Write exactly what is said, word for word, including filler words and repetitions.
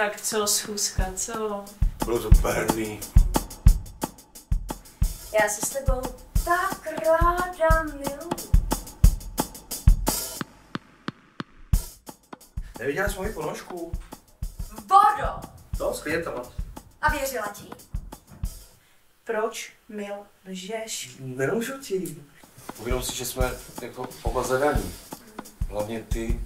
tak celoschůzka, celo. Bylo to perný. Já se s tebou tak ráda miluji. Neviděla jsi moji ponožku? Vodo! To s klientama. A věřila ti? Proč, Mil, lžeš? Nemůžu ti. Uvědom si, že jsme jako oba zadaní. Hlavně ty.